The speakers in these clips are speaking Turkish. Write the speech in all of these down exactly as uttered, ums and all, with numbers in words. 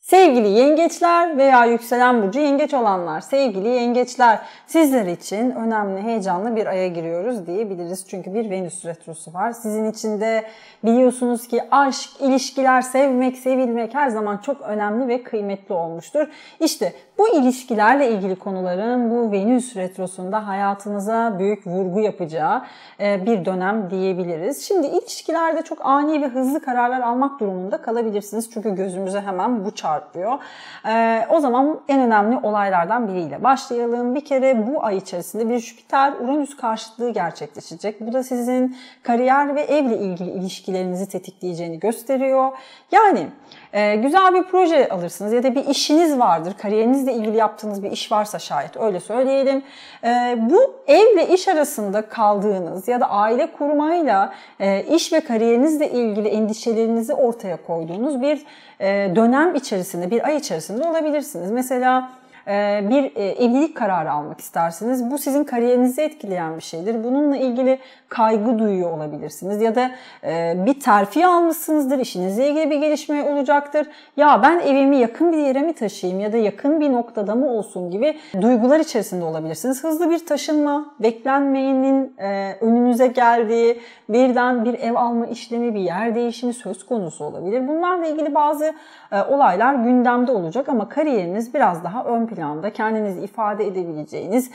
Sevgili yengeçler veya yükselen burcu yengeç olanlar, sevgili yengeçler, sizler için önemli, heyecanlı bir aya giriyoruz diyebiliriz. Çünkü bir Venüs retrosu var. Sizin için de biliyorsunuz ki aşk, ilişkiler, sevmek, sevilmek her zaman çok önemli ve kıymetli olmuştur. İşte bu ilişkilerle ilgili konuların bu Venüs retrosunda hayatınıza büyük vurgu yapacağı bir dönem diyebiliriz. Şimdi ilişkilerde çok ani ve hızlı kararlar almak durumunda kalabilirsiniz. Çünkü gözümüze hemen bu çarpıyor. Ee, o zaman en önemli olaylardan biriyle başlayalım. Bir kere bu ay içerisinde bir Jüpiter-Uranüs karşıtlığı gerçekleşecek. Bu da sizin kariyer ve evle ilgili ilişkilerinizi tetikleyeceğini gösteriyor. Yani e, güzel bir proje alırsınız ya da bir işiniz vardır. Kariyerinizle ilgili yaptığınız bir iş varsa şayet öyle söyleyelim. E, bu ev ve iş arasında kaldığınız ya da aile kurmayla e, iş ve kariyerinizle ilgili endişelerinizi ortaya koyduğunuz bir e, dönem içerisinde, bir ay içerisinde olabilirsiniz. Mesela bir evlilik kararı almak istersiniz. Bu sizin kariyerinizi etkileyen bir şeydir. Bununla ilgili kaygı duyuyor olabilirsiniz. Ya da bir terfi almışsınızdır. İşinizle ilgili bir gelişme olacaktır. Ya ben evimi yakın bir yere mi taşıyayım ya da yakın bir noktada mı olsun gibi duygular içerisinde olabilirsiniz. Hızlı bir taşınma, beklenmeyenin önünüze geldiği, birden bir ev alma işlemi, bir yer değişimi söz konusu olabilir. Bunlarla ilgili bazı olaylar gündemde olacak ama kariyeriniz biraz daha ön planda. Planda kendinizi ifade edebileceğiniz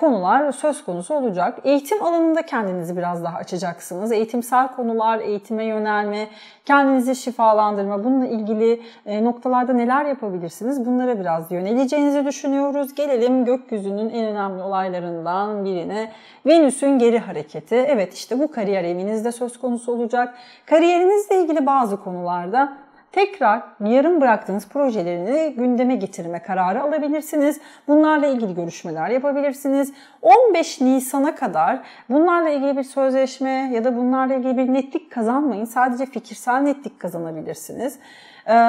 konular söz konusu olacak. Eğitim alanında kendinizi biraz daha açacaksınız. Eğitimsel konular, eğitime yönelme, kendinizi şifalandırma, bununla ilgili noktalarda neler yapabilirsiniz? Bunlara biraz yöneleceğinizi düşünüyoruz. Gelelim gökyüzünün en önemli olaylarından birine. Venüs'ün geri hareketi. Evet, işte bu kariyer evinizde söz konusu olacak. Kariyerinizle ilgili bazı konularda tekrar yarım bıraktığınız projelerini gündeme getirme kararı alabilirsiniz. Bunlarla ilgili görüşmeler yapabilirsiniz. on beş Nisan'a kadar bunlarla ilgili bir sözleşme ya da bunlarla ilgili bir netlik kazanmayın. Sadece fikirsel netlik kazanabilirsiniz.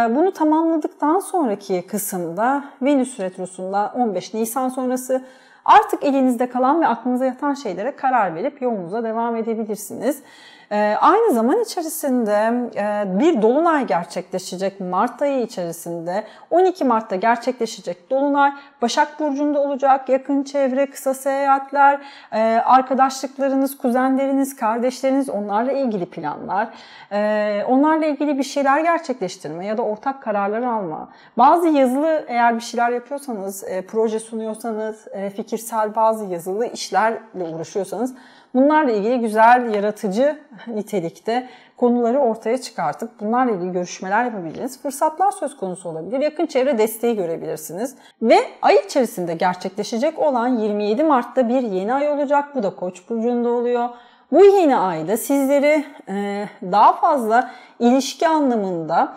Bunu tamamladıktan sonraki kısımda Venüs retrosunda on beş Nisan sonrası artık elinizde kalan ve aklınıza yatan şeylere karar verip yolunuza devam edebilirsiniz. Aynı zaman içerisinde bir dolunay gerçekleşecek Mart ayı içerisinde. on iki Mart'ta gerçekleşecek dolunay Başak Burcu'nda olacak. Yakın çevre, kısa seyahatler, arkadaşlıklarınız, kuzenleriniz, kardeşleriniz, onlarla ilgili planlar, onlarla ilgili bir şeyler gerçekleştirme ya da ortak kararlar alma. Bazı yazılı, eğer bir şeyler yapıyorsanız, proje sunuyorsanız, fikirsel bazı yazılı işlerle uğraşıyorsanız, bunlarla ilgili güzel, yaratıcı nitelikte konuları ortaya çıkartıp bunlarla ilgili görüşmeler yapabileceğiniz fırsatlar söz konusu olabilir. Yakın çevre desteği görebilirsiniz. Ve ay içerisinde gerçekleşecek olan yirmi yedi Mart'ta bir yeni ay olacak. Bu da Koç burcunda oluyor. Bu yeni ayda sizleri daha fazla ilişki anlamında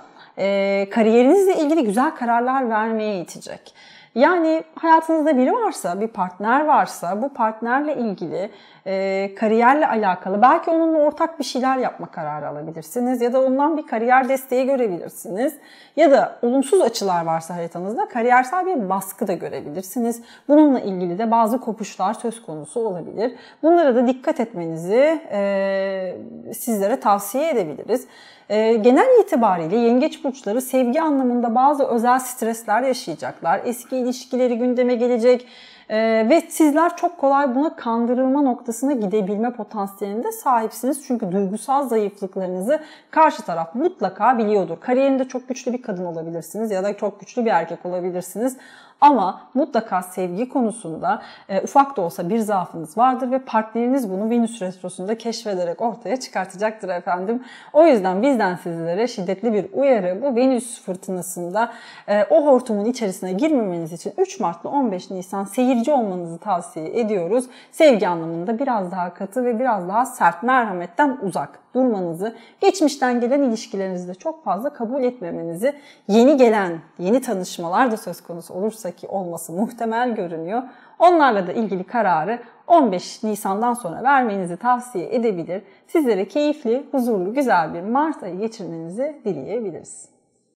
kariyerinizle ilgili güzel kararlar vermeye itecek. Yani hayatınızda biri varsa, bir partner varsa bu partnerle ilgili, e, kariyerle alakalı belki onunla ortak bir şeyler yapma kararı alabilirsiniz. Ya da ondan bir kariyer desteği görebilirsiniz. Ya da olumsuz açılar varsa haritanızda kariyersel bir baskı da görebilirsiniz. Bununla ilgili de bazı kopuşlar söz konusu olabilir. Bunlara da dikkat etmenizi e, sizlere tavsiye edebiliriz. E, genel itibariyle yengeç burçları sevgi anlamında bazı özel stresler yaşayacaklar. Eski ilişkileri gündeme gelecek ee, ve sizler çok kolay buna kandırılma noktasına gidebilme potansiyeline sahipsiniz. Çünkü duygusal zayıflıklarınızı karşı taraf mutlaka biliyordur. Kariyerinde çok güçlü bir kadın olabilirsiniz ya da çok güçlü bir erkek olabilirsiniz. Ama mutlaka sevgi konusunda e, ufak da olsa bir zaafınız vardır ve partneriniz bunu Venüs retrosunda keşfederek ortaya çıkartacaktır efendim. O yüzden bizden sizlere şiddetli bir uyarı, bu Venüs fırtınasında e, o hortumun içerisine girmemeniz için üç Mart'la on beş Nisan seyirci olmanızı tavsiye ediyoruz. Sevgi anlamında biraz daha katı ve biraz daha sert, merhametten uzak durmanızı, geçmişten gelen ilişkilerinizi de çok fazla kabul etmemenizi, yeni gelen, yeni tanışmalar da söz konusu olursa ki olması muhtemel görünüyor, onlarla da ilgili kararı on beş Nisan'dan sonra vermenizi tavsiye edebilir. Sizlere keyifli, huzurlu, güzel bir Mart ayı geçirmenizi dileyebiliriz.